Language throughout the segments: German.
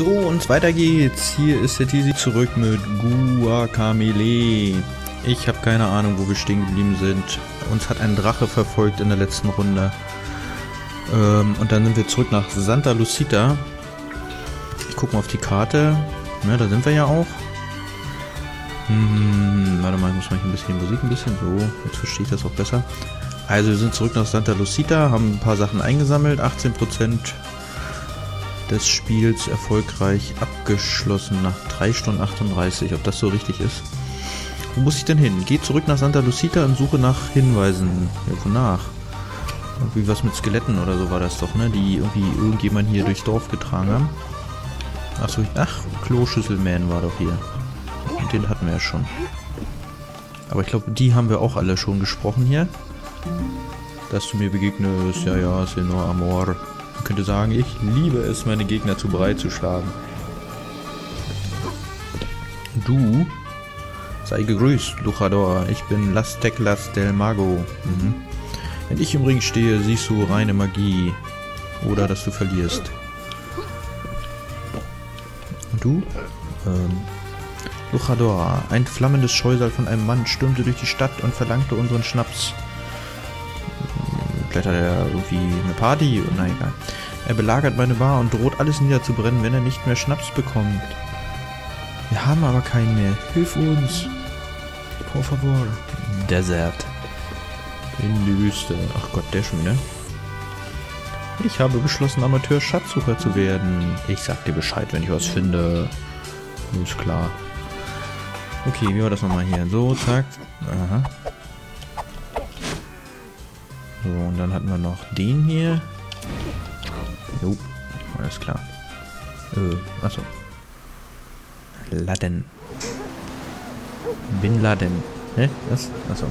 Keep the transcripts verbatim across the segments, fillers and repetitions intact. So, und weiter geht's. Hier ist der Tizi zurück mit Guacamelee. Ich habe keine Ahnung, wo wir stehen geblieben sind. Uns hat ein Drache verfolgt in der letzten Runde. Ähm, und dann sind wir zurück nach Santa Lucita. Ich gucke mal auf die Karte. Ja, da sind wir ja auch. Hm, warte mal, ich muss mal ein bisschen Musik ein bisschen. So, jetzt verstehe ich das auch besser. Also wir sind zurück nach Santa Lucita, haben ein paar Sachen eingesammelt. achtzehn Prozent des Spiels erfolgreich abgeschlossen nach drei Stunden achtunddreißig. Ob das so richtig ist? Wo muss ich denn hin? Geh zurück nach Santa Lucita und suche nach Hinweisen. Ja, wonach? Irgendwie was mit Skeletten oder so war das doch, ne? Die irgendwie irgendjemand hier durchs Dorf getragen haben. Achso, ach, Klo-Schüsselman war doch hier. Und den hatten wir ja schon. Aber ich glaube, die haben wir auch alle schon gesprochen hier. Dass du mir begegnest, ja, ja, Senor Amor. Man könnte sagen, ich liebe es, meine Gegner zu breit zu schlagen. Du... Sei gegrüßt, Luchador. Ich bin Las Teclas del Mago. Mhm. Wenn ich im Ring stehe, siehst du reine Magie. Oder dass du verlierst. Und du? Ähm. Luchador. Ein flammendes Scheusal von einem Mann stürmte durch die Stadt und verlangte unseren Schnaps. Klettert er irgendwie eine Party? Na egal. Er belagert meine Bar und droht alles niederzubrennen, wenn er nicht mehr Schnaps bekommt. Wir haben aber keinen mehr. Hilf uns. Por favor. Desert. In die Wüste. Ach Gott, der schon wieder. Ich habe beschlossen, Amateur-Schatzsucher zu werden. Ich sag dir Bescheid, wenn ich was finde. Ist klar. Okay, wie war das nochmal hier? So, zack. Aha. So, und dann hatten wir noch den hier. Jo, alles klar. Äh, achso. Laden. Bin Laden. Hä? Was? Achso.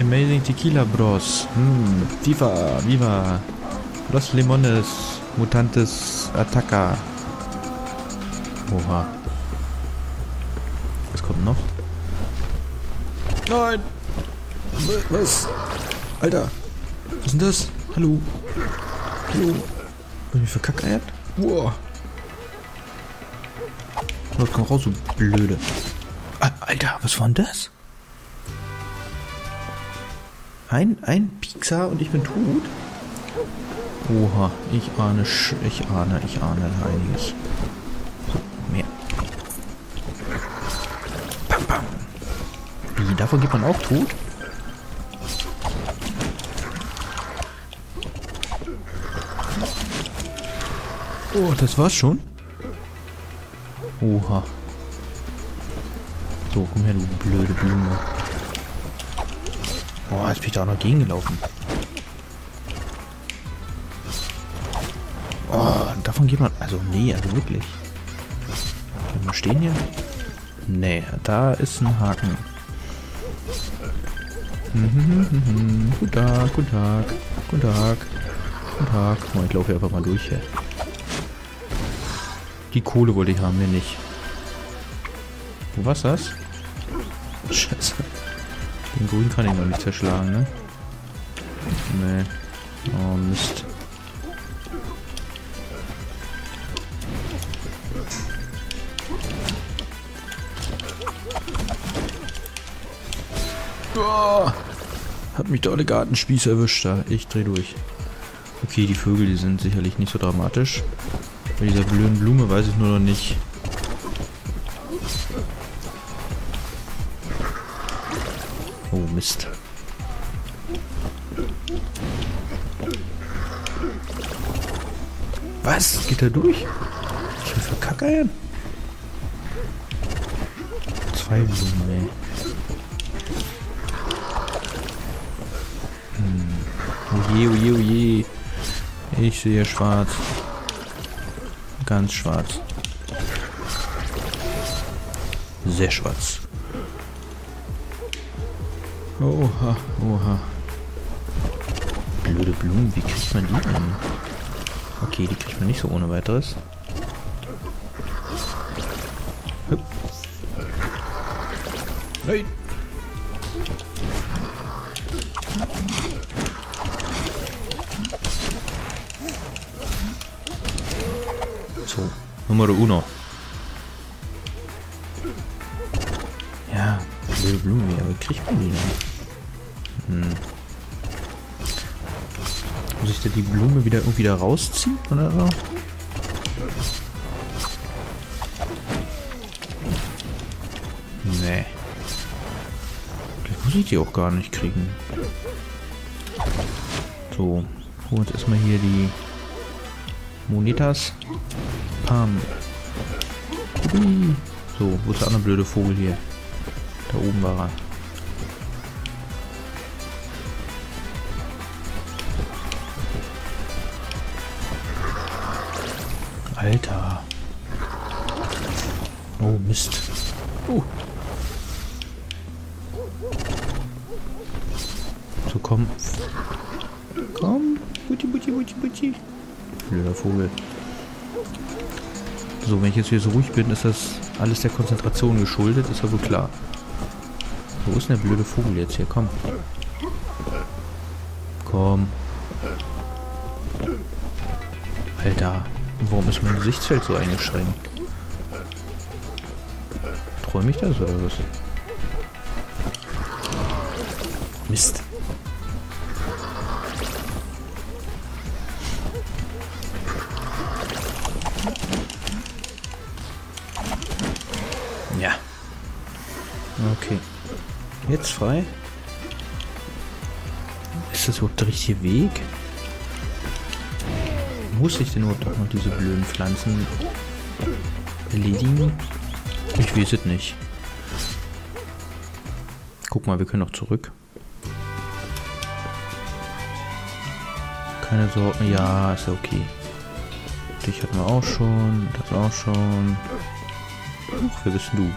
Amazing Tequila Bros. Hm. Viva, viva. Los Limones. Mutantes. Attacker. Oha. Was kommt noch? Nein! Was? Alter. Was ist denn das? Hallo. Hallo. Hab ich mich verkackeiert? Wow. Los, komm raus, so blöde. Ah, Alter, was war denn das? Ein, ein Piksa und ich bin tot? Oha, ich ahne, ich ahne, ich ahne einiges. Mehr. Bam, bam. Wie, davon geht man auch tot? Oh, das war's schon? Oha. So, komm her, du blöde Blume. Boah, jetzt bin ich da auch noch gegengelaufen. Oh, davon geht man... Also, nee, also wirklich. Können wir stehen hier? Nee, da ist ein Haken. Mhm, mhm, mhm. Guten Tag, guten Tag. Guten Tag. Guten Tag. Oh, ich laufe hier einfach mal durch hier. Die Kohle wollte ich haben, mir nicht. Wo war's das? Scheiße. Den Grün kann ich noch nicht zerschlagen, ne? Nee. Oh, Mist. Oh, hat mich doch der Gartenspieß erwischt da. Ich dreh durch. Okay, die Vögel, die sind sicherlich nicht so dramatisch. Bei dieser blöden Blume weiß ich nur noch nicht. Oh Mist. Was? Geht er durch? Was für Verkackeiern? Zwei Blumen, ey. Hm. Oje, oje, oje. Ich sehe schwarz. Ganz schwarz. Sehr schwarz. Oha, oha. Blöde Blumen, wie kriegt man die an? Okay, die kriegt man nicht so ohne weiteres. Hüpp. Hey. Punto número uno. Ja, blöde Blume, aber kriegt man die noch? Hm. Muss ich da die Blume wieder irgendwie da rausziehen oder so? Nee. Vielleicht muss ich die auch gar nicht kriegen. So, holen uns erstmal hier die Monetas. Pam. So, wo ist der andere blöde Vogel hier? Da oben war er. Alter. Oh, Mist. Uh. So, komm. Komm. Butti, butti, butti, butti. Blöder Vogel. So, wenn ich jetzt hier so ruhig bin, ist das alles der Konzentration geschuldet. Ist ja wohl klar. Wo ist denn der blöde Vogel jetzt hier? Komm. Komm. Alter. Warum ist mein Gesichtsfeld so eingeschränkt? Träume ich das oder was? Mist. Ja. Okay. Jetzt frei. Ist das überhaupt der richtige Weg? Muss ich denn überhaupt noch diese blöden Pflanzen erledigen? Ich weiß es nicht. Guck mal, wir können noch zurück. Keine Sorgen. Ja, ist ja okay. Dich hatten wir auch schon. Das auch schon. Ach, wer bist du?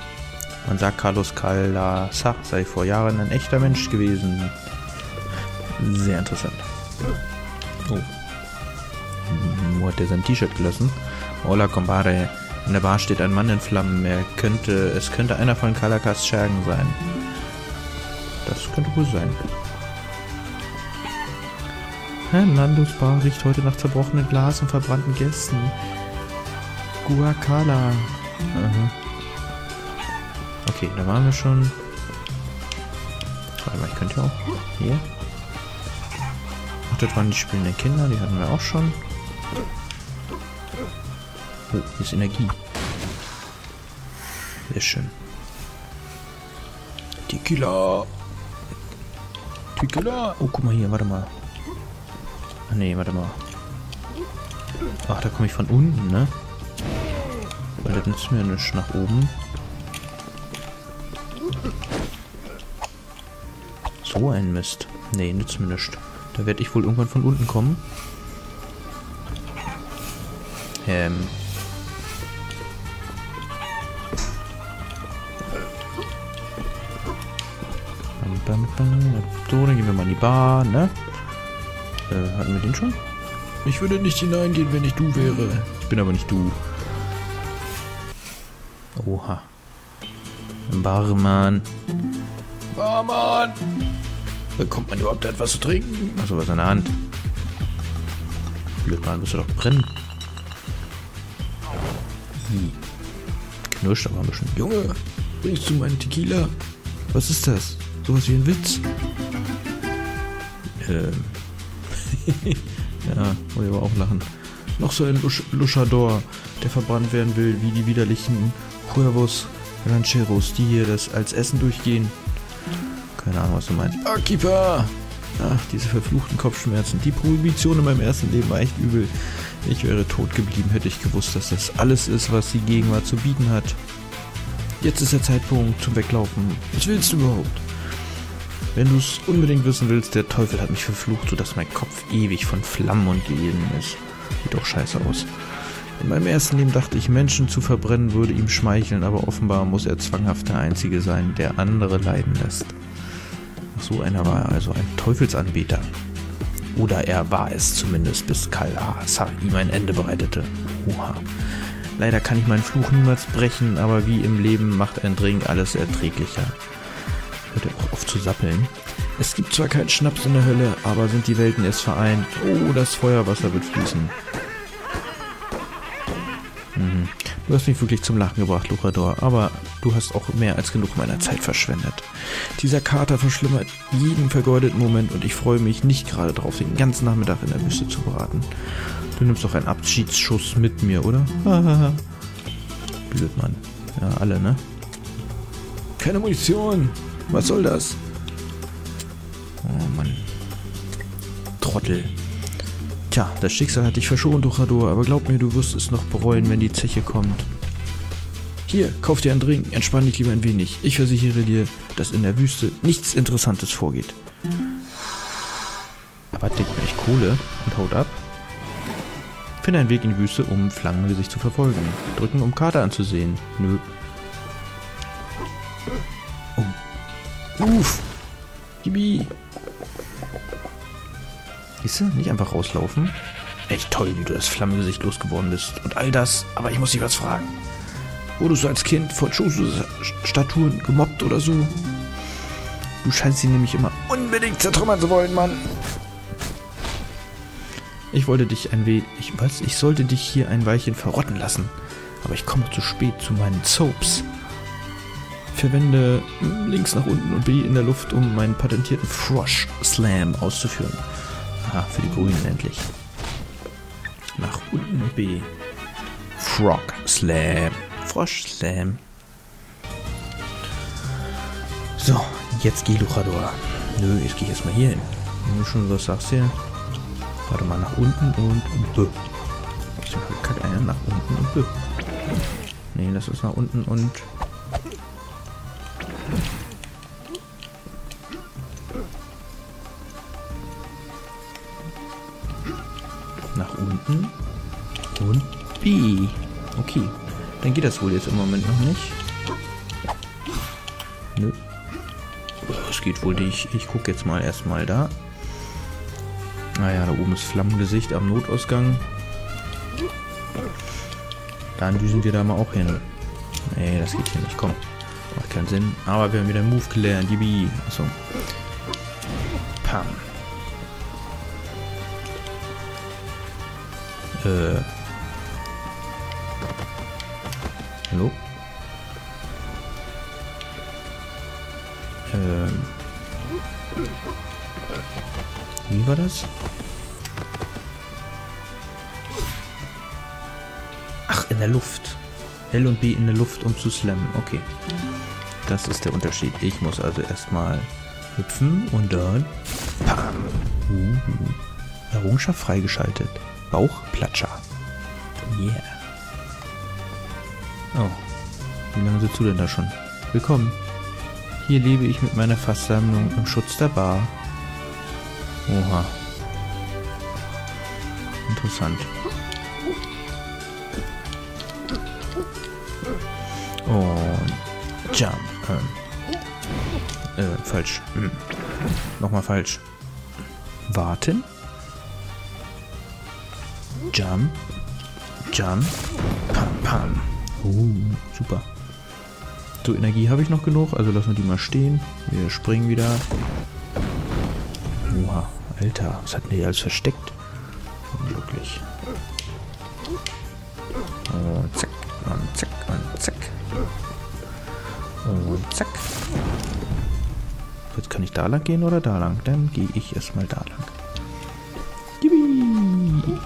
Man sagt, Carlos Kala sei vor Jahren ein echter Mensch gewesen. Sehr interessant. Oh. Wo hat er sein T-Shirt gelassen? Hola, compadre. An der Bar steht ein Mann in Flammen. Er könnte, es könnte einer von Calacas Schergen sein. Das könnte wohl sein. Nandos Bar riecht heute nach zerbrochenem Glas und verbrannten Gästen. Guacala. Mhm. Okay, da waren wir schon. Warte mal, ich könnte ja auch. Hier. Ach, das waren die spielenden Kinder. Die hatten wir auch schon. Oh, hier ist Energie. Sehr schön. Tequila. Tequila. Oh, guck mal hier, warte mal. Ach nee, warte mal. Ach, da komme ich von unten, ne? Weil das nützt mir nicht nach oben. So ein Mist. Nee, nützt mir nichts. Da werde ich wohl irgendwann von unten kommen. Ähm... So, dann gehen wir mal in die Bar, ne? Äh, hatten wir den schon? Ich würde nicht hineingehen, wenn ich du wäre. Ich bin aber nicht du. Oha. Barmann. Barmann! Bekommt man überhaupt etwas zu trinken? Achso, was an der Hand. Blöd, man müsste doch brennen. Hm. Knirscht aber ein bisschen. Junge, bringst du meinen Tequila? Was ist das? Sowas wie ein Witz. Ähm. Ja, wollte ich aber auch lachen. Noch so ein Luchador, der verbrannt werden will, wie die widerlichen Cuervos Rancheros, die hier das als Essen durchgehen. Keine Ahnung, was du meinst. Akipa! Ach, diese verfluchten Kopfschmerzen. Die Prohibition in meinem ersten Leben war echt übel. Ich wäre tot geblieben, hätte ich gewusst, dass das alles ist, was die Gegenwart zu bieten hat. Jetzt ist der Zeitpunkt zum Weglaufen. Was willst du überhaupt? Wenn du es unbedingt wissen willst, der Teufel hat mich verflucht, sodass mein Kopf ewig von Flammen umgeben ist. Sieht doch scheiße aus. In meinem ersten Leben dachte ich, Menschen zu verbrennen würde ihm schmeicheln, aber offenbar muss er zwanghaft der Einzige sein, der andere leiden lässt. Ach, so einer war er also, ein Teufelsanbeter. Oder er war es zumindest, bis Kalasa ihm ein Ende bereitete. Oha. Leider kann ich meinen Fluch niemals brechen, aber wie im Leben macht ein Drink alles erträglicher. Hört er auch auf zu sappeln. Es gibt zwar keinen Schnaps in der Hölle, aber sind die Welten erst vereint. Oh, das Feuerwasser wird fließen. Hm. Du hast mich wirklich zum Lachen gebracht, Luchador, aber du hast auch mehr als genug meiner Zeit verschwendet. Dieser Kater verschlimmert jeden vergeudeten Moment und ich freue mich nicht gerade drauf, den ganzen Nachmittag in der Wüste zu braten. Du nimmst doch einen Abschiedsschuss mit mir, oder? Blöd, Mann. Ja, alle, ne? Keine Munition! Was soll das? Oh, Mann. Trottel. Tja, das Schicksal hat dich verschont, Luchador, aber glaub mir, du wirst es noch bereuen, wenn die Zeche kommt. Hier, kauf dir einen Drink, entspann dich lieber ein wenig. Ich versichere dir, dass in der Wüste nichts Interessantes vorgeht. Aber denkt mir echt Kohle und haut ab. Finde einen Weg in die Wüste, um Flangengesicht zu verfolgen. Drücken, um Kater anzusehen. Nö. Oh. Uff! Gibi! Siehst du, nicht einfach rauslaufen. Echt toll, wie du das Flammengesicht losgeworden bist. Und all das, aber ich muss dich was fragen. Wurdest du als Kind von Schuhstatuen gemobbt oder so? Du scheinst sie nämlich immer unbedingt zertrümmern zu wollen, Mann. Ich wollte dich ein wenig... Was? Ich sollte dich hier ein Weilchen verrotten lassen. Aber ich komme zu spät zu meinen Soaps. Verwende links nach unten und B in der Luft, um meinen patentierten Frosh Slam auszuführen. Aha, für die Grünen endlich. Nach unten und B. Frog Slam. Frosch Slam. So, jetzt geh, Luchador. Nö, ich gehe jetzt mal hier hin. Wenn du schon was sagst hier. Warte mal, nach unten und B. Ich kann einer nach unten und B. Ne, das ist nach unten und... Nach unten und B. Okay, dann geht das wohl jetzt im Moment noch nicht. Nö. Es geht wohl nicht. Ich gucke jetzt mal erstmal da. Naja, da oben ist Flammengesicht am Notausgang. Dann düsen wir da mal auch hin. Nee, das geht hier nicht. Komm. Macht keinen Sinn. Aber wir haben wieder einen Move gelernt. Die B. Achso. Pam. Äh. Hallo? Ähm. Wie war das? Ach, in der Luft. L und B in der Luft, um zu slammen. Okay. Das ist der Unterschied. Ich muss also erstmal hüpfen und dann... Pam! Uh, uh. Errungenschaft freigeschaltet. Bauchplatscher. Yeah. Oh. Wie lange sitzt du denn da schon? Willkommen. Hier lebe ich mit meiner Fasssammlung im Schutz der Bar. Oha. Interessant. Und... Jump. Ähm. Äh, falsch. Hm. Nochmal falsch. Warten. Jump. Jump. Pam, pam. Uh, super. So, Energie habe ich noch genug, also lassen wir die mal stehen. Wir springen wieder. Oha. Alter, was hat denn hier alles versteckt? Unglücklich. Und zack, und zack, und zack. Und zack. Jetzt kann ich da lang gehen oder da lang? Dann gehe ich erstmal da lang. Yippie.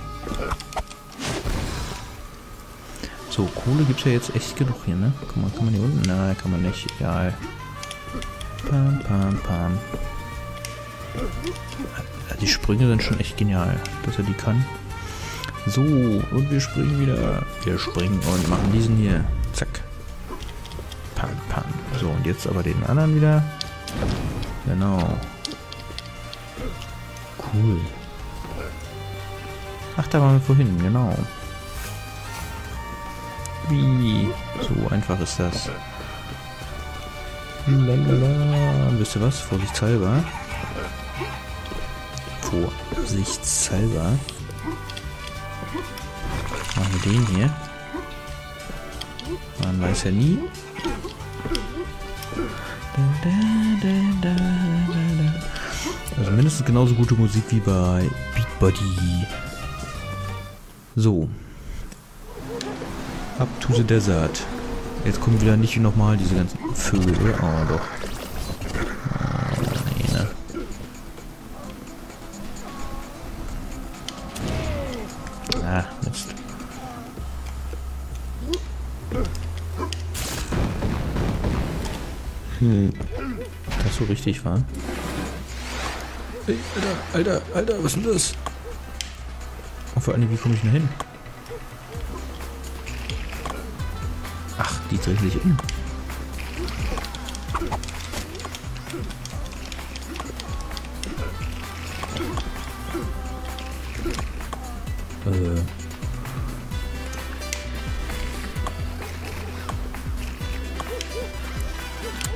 So, Kohle gibt es ja jetzt echt genug hier, ne? Kann man, kann man hier unten? Nein, kann man nicht. Egal. Pam, pam, pam. Die Sprünge sind schon echt genial, dass er die kann. So, und wir springen wieder. Wir springen und machen diesen hier. Zack. Pam, pam. So, und jetzt aber den anderen wieder. Genau. Cool. Ach, da waren wir vorhin, genau. Wie? So einfach ist das. Lalala. Wisst ihr was? Vorsichtshalber. Vorsichtshalber. Machen wir den hier. Man weiß ja nie. Da, da, da, da, da. Also mindestens genauso gute Musik wie bei BeatBuddy. So. Up to the desert. Jetzt kommen wieder nicht nochmal diese ganzen Vögel, oder? Oh, doch. Oh, ne. Ah, Mist. Hm. Das so richtig war? Ey, Alter, Alter, Alter, was ist denn das? Und vor allem, wie komme ich denn hin? Ach, die dreht sich um. Äh.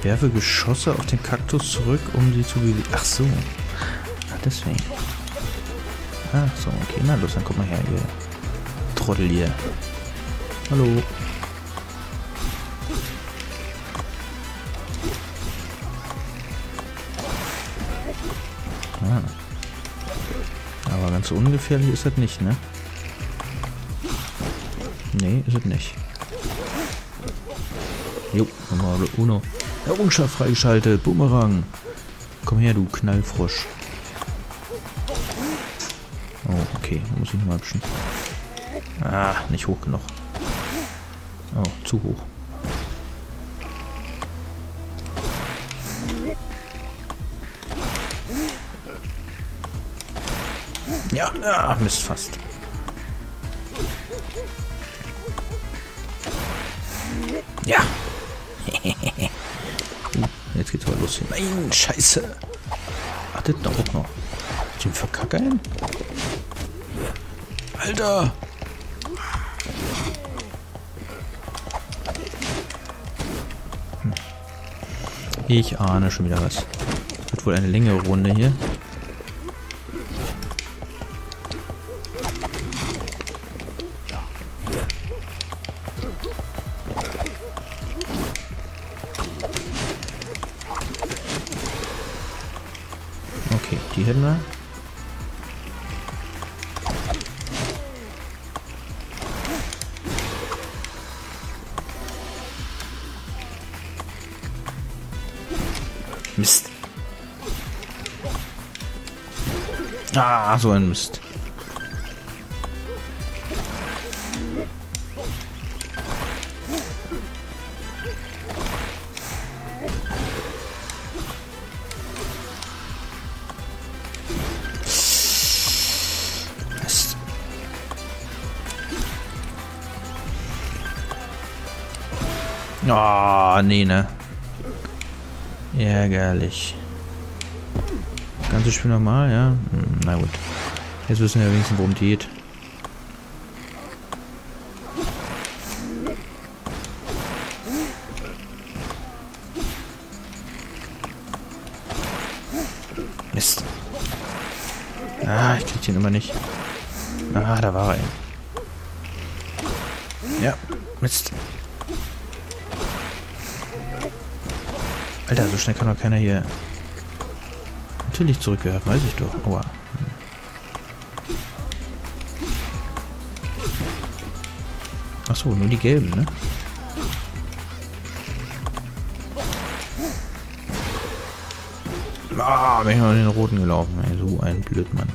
Werfe Geschosse auf den Kaktus zurück, um sie zu bewegen. Ach so. Ach, deswegen. Ach so, okay. Na los, dann komm mal her, ihr Trottel hier. Hallo. Aber ganz so ungefährlich ist das nicht, ne? Nee, ist das nicht. Jo, nochmal Uno. Errungenschaft freigeschaltet, Bumerang. Komm her, du Knallfrosch. Oh, okay, muss ich nochmal abschen. Ah, nicht hoch genug. Oh, zu hoch. Ja, ah, Mist, fast. Ja. uh, jetzt geht's mal los. Nein, scheiße. Wartet noch, guck mal. Den Verkackern? Alter. Hm. Ich ahne schon wieder was. Wird wohl eine längere Runde hier. Die hätten wir. Mist. Ah, so ein Mist. Ah, oh, nee, ne? Ärgerlich. Ganzes Spiel nochmal, ja? Na gut. Jetzt wissen wir wenigstens, worum es geht. Mist. Ah, ich krieg den immer nicht. Ah, da war er. Ja, Mist. Alter, so schnell kann doch keiner hier... Natürlich zurückgewerfen, weiß ich doch. Aua. Achso, nur die gelben, ne? Ah, bin ich noch in den roten gelaufen. Ey, so ein Blödmann.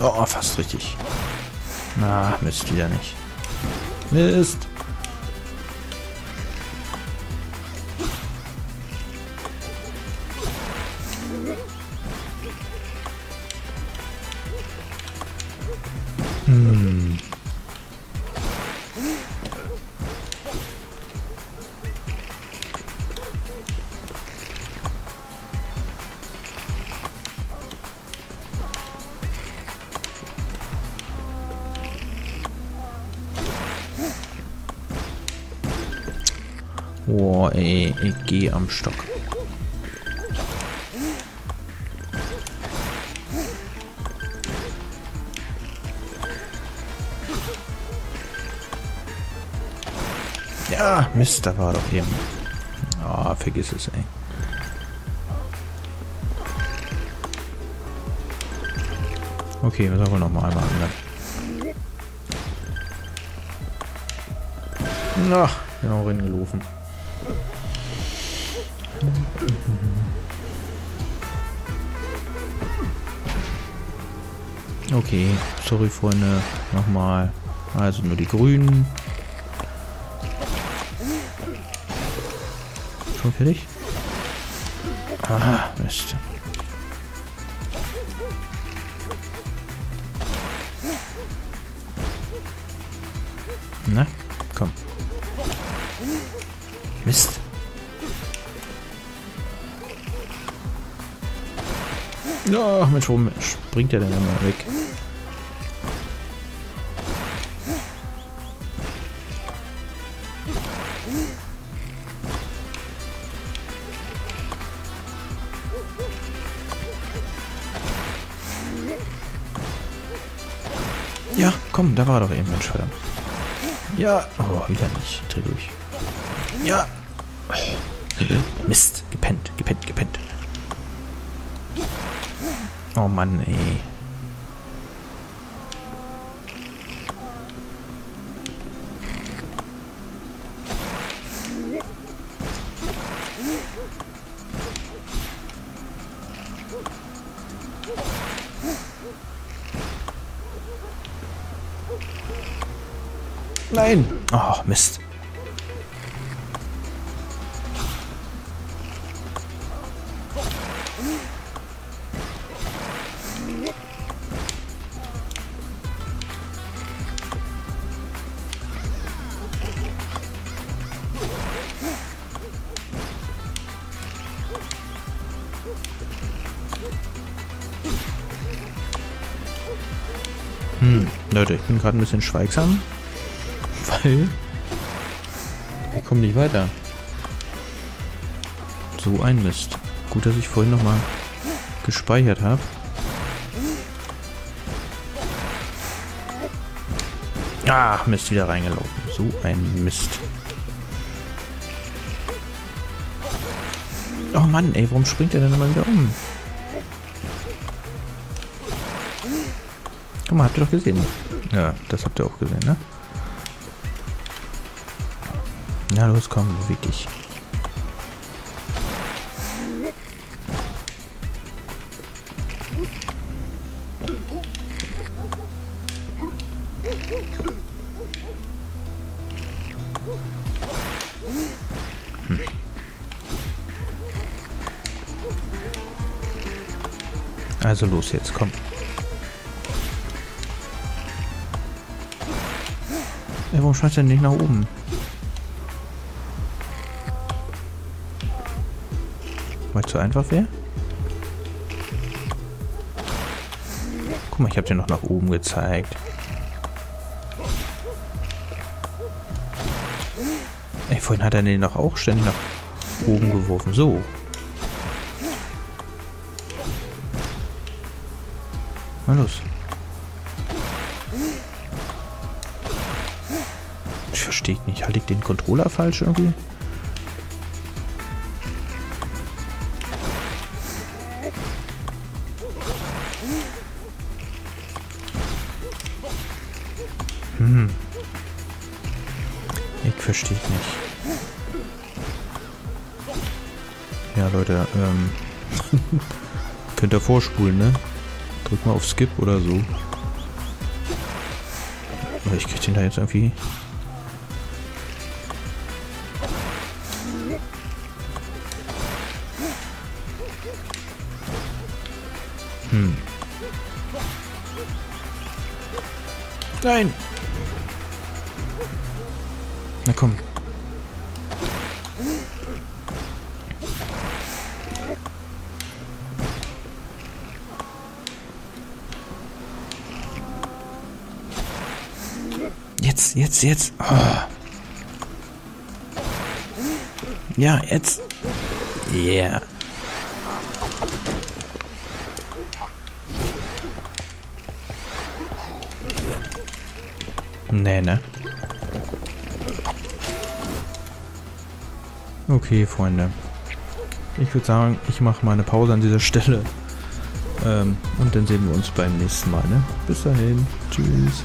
Oh, fast richtig. Na, Mist, wieder nicht. Mist. Hm. Boah, ey, ich geh am Stock. Ja, Mist, da war doch jemand. Ah, oh, vergiss es, ey. Okay, wir sollen nochmal einmal angeln. Na, genau reingelaufen. Okay, sorry Freunde, nochmal. Also nur die Grünen. Schon fertig? Ah, Mist. Na, komm. Mist. Ja, Mensch, warum springt der denn immer weg? Ja, komm, da war doch eben ein Schwert. Ja, oh, wieder nicht. Dreh durch. Ja. Mist, gepennt, gepennt, gepennt. Oh Mann, ey. Nein! Oh, Mist. Hm, Leute, ich bin gerade ein bisschen schweigsam. Weil ich komme nicht weiter. So ein Mist. Gut, dass ich vorhin nochmal gespeichert habe. Ach, Mist, wieder reingelaufen. So ein Mist. Oh Mann, ey, warum springt er denn immer wieder um? Guck mal, habt ihr doch gesehen. Ja, das habt ihr auch gesehen, ne? Na los, komm, beweg dich. Hm. Also los jetzt, komm. Ey, warum schmeißt er denn nicht nach oben? Zu einfach wäre. Guck mal, ich habe dir noch nach oben gezeigt. Ey, vorhin hat er den doch auch ständig nach oben geworfen. So. Na los. Ich verstehe nicht. Halte ich den Controller falsch irgendwie? Hm. Ich verstehe nicht. Ja, Leute, ähm... könnt ihr vorspulen, ne? Drückt mal auf Skip oder so. Aber ich krieg den da jetzt irgendwie... Hm. Nein! Na komm. Jetzt, jetzt, jetzt. Oh. Ja, jetzt. Yeah. Nee, ne? Okay, Freunde. Ich würde sagen, ich mache mal eine Pause an dieser Stelle. Ähm, und dann sehen wir uns beim nächsten Mal, ne? Bis dahin. Tschüss.